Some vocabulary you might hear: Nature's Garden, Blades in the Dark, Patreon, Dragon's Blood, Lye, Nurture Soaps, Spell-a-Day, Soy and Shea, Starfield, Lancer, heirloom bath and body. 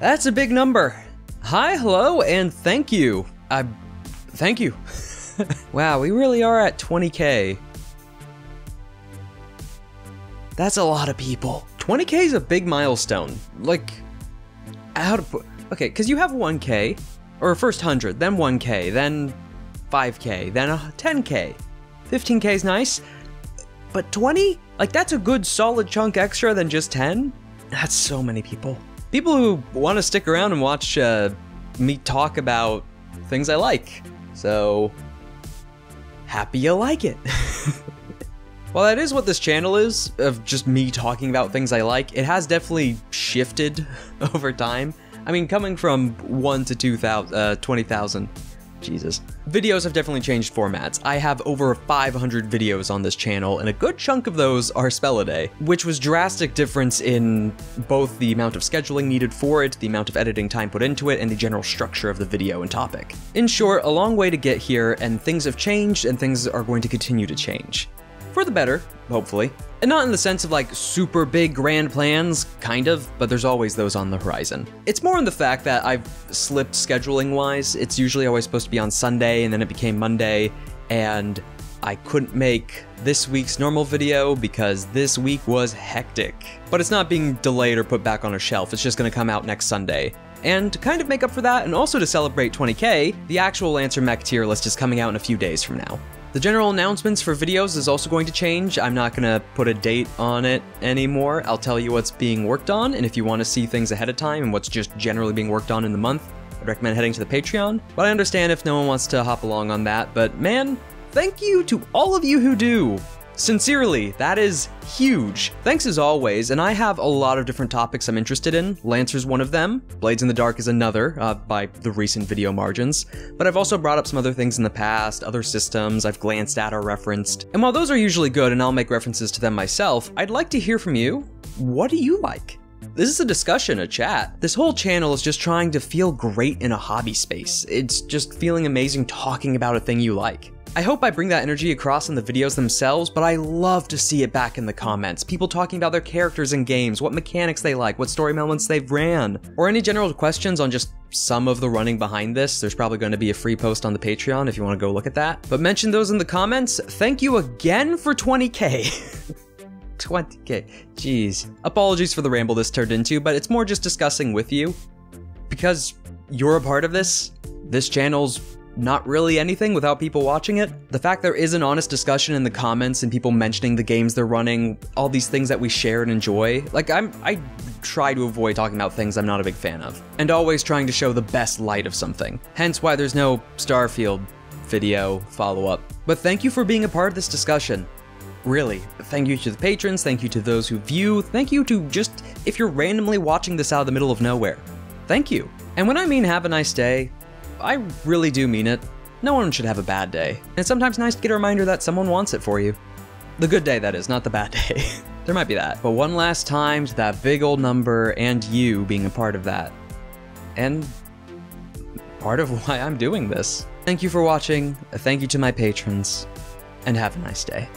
That's a big number. Hi, hello, and thank you. Thank you. Wow, we really are at 20K. That's a lot of people. 20K is a big milestone. Like, how to put, okay, because you have 1K, or first 100, then 1K, then 5K, then 10K. 15K is nice, but 20? Like, that's a good solid chunk extra than just 10? That's so many people. People who want to stick around and watch me talk about things I like. So, happy you like it. Well, that is what this channel is, of just me talking about things I like. It has definitely shifted over time. I mean, coming from 1 to 20,000, Jesus. Videos have definitely changed formats. I have over 500 videos on this channel, and a good chunk of those are Spell-a-Day, which was drastic difference in both the amount of scheduling needed for it, the amount of editing time put into it, and the general structure of the video and topic. In short, a long way to get here, and things have changed, and things are going to continue to change. For the better, hopefully. And not in the sense of like super big grand plans, kind of, but there's always those on the horizon. It's more in the fact that I've slipped scheduling wise. It's usually always supposed to be on Sunday and then it became Monday and I couldn't make this week's normal video because this week was hectic. But it's not being delayed or put back on a shelf. It's just gonna come out next Sunday. And to kind of make up for that and also to celebrate 20K, the actual Lancer mech tier list is coming out in a few days from now. The general announcements for videos is also going to change. I'm not gonna put a date on it anymore. I'll tell you what's being worked on, and if you want to see things ahead of time and what's just generally being worked on in the month, I'd recommend heading to the Patreon. But I understand if no one wants to hop along on that, but man, thank you to all of you who do. Sincerely, that is huge. Thanks as always, and I have a lot of different topics I'm interested in. Lancer's one of them, Blades in the Dark is another, by the recent video margins. But I've also brought up some other things in the past, other systems I've glanced at or referenced. And while those are usually good and I'll make references to them myself, I'd like to hear from you. What do you like? This is a discussion, a chat. This whole channel is just trying to feel great in a hobby space. It's just feeling amazing talking about a thing you like. I hope I bring that energy across in the videos themselves, but I love to see it back in the comments. People talking about their characters in games, what mechanics they like, what story moments they've ran, or any general questions on just some of the running behind this. There's probably going to be a free post on the Patreon if you want to go look at that. But mention those in the comments. Thank you again for 20K. 20K, jeez. Apologies for the ramble this turned into, but it's more just discussing with you. Because you're a part of this, this channel's not really anything without people watching it. The fact there is an honest discussion in the comments and people mentioning the games they're running, all these things that we share and enjoy. Like, I try to avoid talking about things I'm not a big fan of, and always trying to show the best light of something. Hence why there's no Starfield video follow-up. But thank you for being a part of this discussion. Really, thank you to the patrons, thank you to those who view, thank you to just, if you're randomly watching this out of the middle of nowhere, thank you. And when I mean have a nice day, I really do mean it. No one should have a bad day. And it's sometimes nice to get a reminder that someone wants it for you. The good day, that is, not the bad day. There might be that. But one last time to that big old number and you being a part of that. And part of why I'm doing this. Thank you for watching. Thank you to my patrons. And have a nice day.